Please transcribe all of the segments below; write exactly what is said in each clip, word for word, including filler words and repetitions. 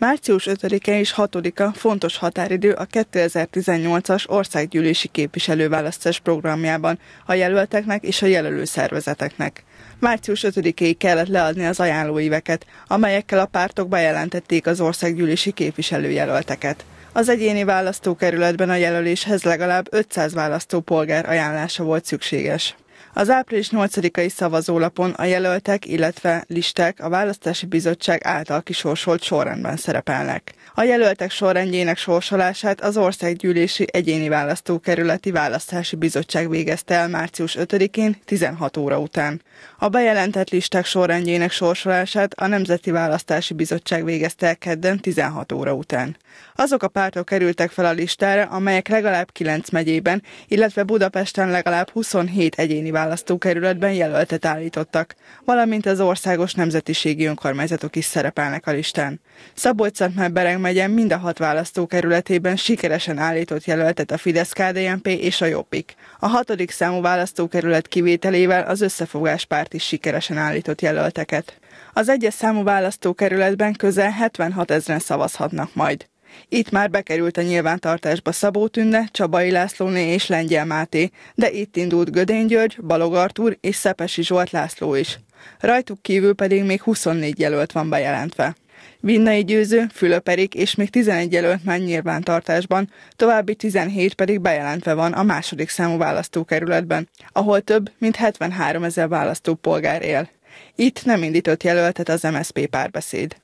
Március ötödike és hatodika fontos határidő a kétezer-tizennyolcas országgyűlési képviselőválasztás programjában a jelölteknek és a jelölő szervezeteknek. Március ötödikéig kellett leadni az ajánlóíveket, amelyekkel a pártok bejelentették az országgyűlési képviselőjelölteket. Az egyéni választókerületben a jelöléshez legalább ötszáz választópolgár ajánlása volt szükséges. Az április nyolcadikai szavazólapon a jelöltek, illetve listák a választási bizottság által kisorsolt sorrendben szerepelnek. A jelöltek sorrendjének sorsolását az Országgyűlési Egyéni Választókerületi Választási Bizottság végezte el március ötödikén tizenhat óra után. A bejelentett listák sorrendjének sorsolását a Nemzeti Választási Bizottság végezte el kedden tizenhat óra után. Azok a pártok kerültek fel a listára, amelyek legalább kilenc megyében, illetve Budapesten legalább huszonhét egyéni választókerületben jelöltet állítottak, valamint az országos nemzetiségi önkormányzatok is szerepelnek a listán. Szabolcs-Szatmár-Bereg megye mind a hat választókerületében sikeresen állított jelöltet a Fidesz-ká dé en pé és a Jobbik. A hatodik számú választókerület kivételével az Összefogás párt is sikeresen állított jelölteket. Az egyes számú választókerületben közel hetvenhat ezren szavazhatnak majd. Itt már bekerült a nyilvántartásba Szabó Tünde, Csabai Lászlóné és Lengyel Máté, de itt indult Gödény György, Balog Artúr és Szepesi Zsolt László is. Rajtuk kívül pedig még huszonnégy jelölt van bejelentve. Vinnai Győző, Fülöp Erik és még tizenegy jelölt már nyilvántartásban, további tizenhét pedig bejelentve van a második számú választókerületben, ahol több mint hetvenhárom ezer választópolgár él. Itt nem indított jelöltet az em es zé pé párbeszéd.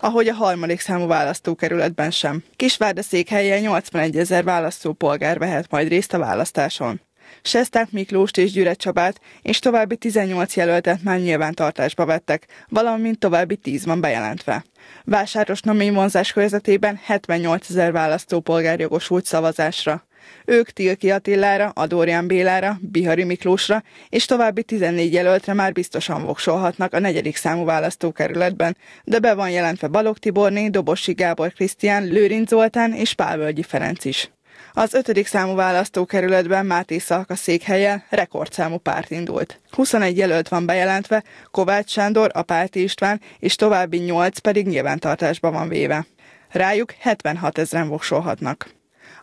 Ahogy a harmadik számú választókerületben sem. Kisvárdaszékhelyen nyolcvanegy ezer választópolgár vehet majd részt a választáson. Seszták Miklóst és Gyüre Csabát és további tizennyolc jelöltet már nyilvántartásba vettek, valamint további tíz van bejelentve. Vásáros növényvonzás körzetében hetvennyolc ezer választópolgár jogosult szavazásra. Ők Tilki Attilára, Adorján Bélára, Bihari Miklósra és további tizennégy jelöltre már biztosan voksolhatnak a negyedik számú választókerületben, de be van jelentve Balogh Tiborné, Dobossy Gábor Krisztián, Lőrinc Zoltán és Pálvölgyi Ferenc is. Az ötödik számú választókerületben Máté Szalka székhelyen rekordszámú párt indult. huszonegy jelölt van bejelentve, Kovács Sándor, Apáti István és további nyolc pedig nyilvántartásba van véve. Rájuk hetvenhat ezren voksolhatnak.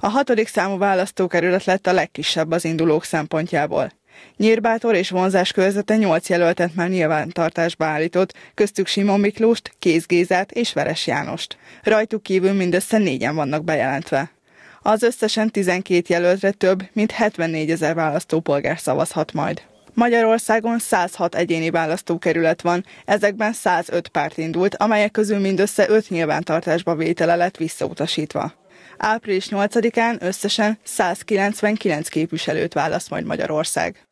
A hatodik számú választókerület lett a legkisebb az indulók szempontjából. Nyírbátor és vonzás körzete nyolc jelöltet már nyilvántartásba állított, köztük Simon Miklóst, Kéz Gézát és Veres Jánost. Rajtuk kívül mindössze négyen vannak bejelentve. Az összesen tizenkét jelöltre több, mint hetvennégyezer választópolgár szavazhat majd. Magyarországon százhat egyéni választókerület van, ezekben százöt párt indult, amelyek közül mindössze öt nyilvántartásba vétele lett visszautasítva. április nyolcadikán összesen százkilencvenkilenc képviselőt választ majd Magyarország.